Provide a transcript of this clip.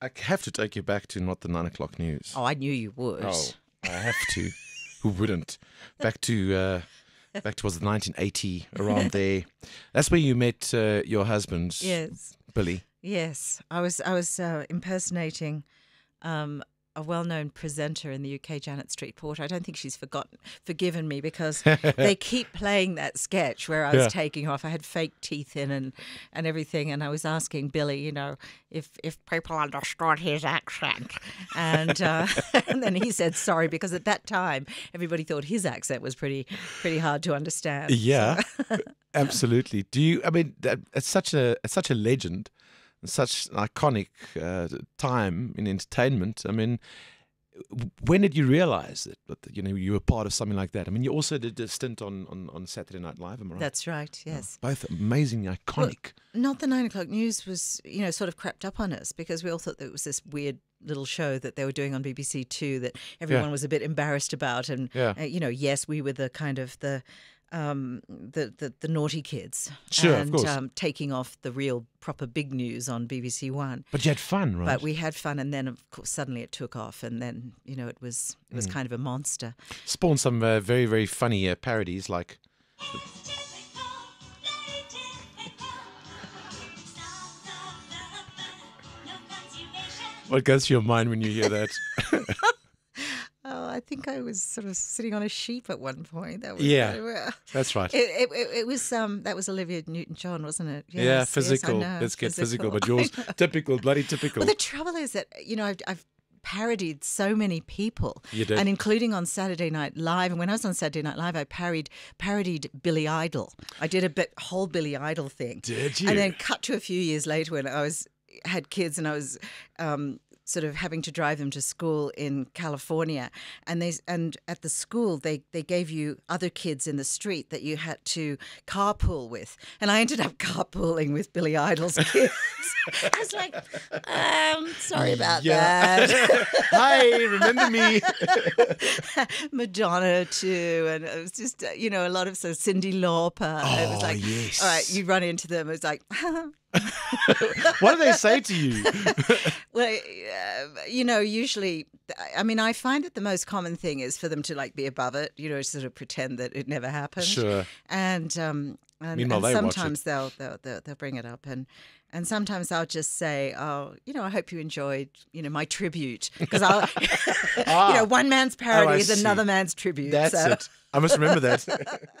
I have to take you back to Not the 9 o'clock news. Oh, I knew you would. Oh, I have to. Who wouldn't? Back to was it 1980, around there. That's where you met your husband. Yes. Billy. Yes. I was impersonating a well-known presenter in the UK, Janet Street Porter. I don't think she's forgiven me, because they keep playing that sketch where I was taking off. I had fake teeth in and everything, and I was asking Billy, you know, if people understood his accent. And and then he said sorry, because at that time everybody thought his accent was pretty hard to understand. Yeah, so. Absolutely. Do you? I mean, it's such a legend. Such an iconic time in entertainment. I mean, when did you realize that you know, you were part of something like that? I mean, you also did a stint on Saturday Night Live, am I right? That's right, yes. Oh, both amazingly iconic. Well, Not the 9 o'clock news was, you know, sort of crept up on us, because we all thought that it was this weird little show that they were doing on BBC2 that everyone was a bit embarrassed about. And, you know, yes, we were the kind of the naughty kids, sure, and of course. Taking off the real proper big news on BBC One. But you had fun, right? But we had fun, and then of course suddenly it took off, and then you know it was kind of a monster. Spawned some very very funny parodies like. What goes through your mind when you hear that? I think I was sort of sitting on a sheep at one point. That was that's right. It was that was Olivia Newton-John, wasn't it? Yes, yeah, physical. Yes, let's get physical. But yours, typical, bloody typical. Well, the trouble is that you know I've parodied so many people, you did. And including on Saturday Night Live. And when I was on Saturday Night Live, I parodied Billy Idol. I did a whole Billy Idol thing. Did you? And then cut to a few years later when I had kids and I was. Sort of having to drive them to school in California, and at the school they gave you other kids in the street that you had to carpool with, and I ended up carpooling with Billy Idol's kids. I was like, sorry about that. Hi, remember me? Madonna too, and it was just you know a lot of Cindy Lauper. Oh, it was like, yes. All right, you run into them. It was like. What do they say to you? Well, you know, usually, I mean, I find that the most common thing is for them to like be above it, you know, sort of pretend that it never happened. Sure. And sometimes they'll bring it up, and sometimes I'll just say, oh, you know, I hope you enjoyed, you know, my tribute, because I'll, you know, one man's parody is another man's tribute. That's it. I must remember that.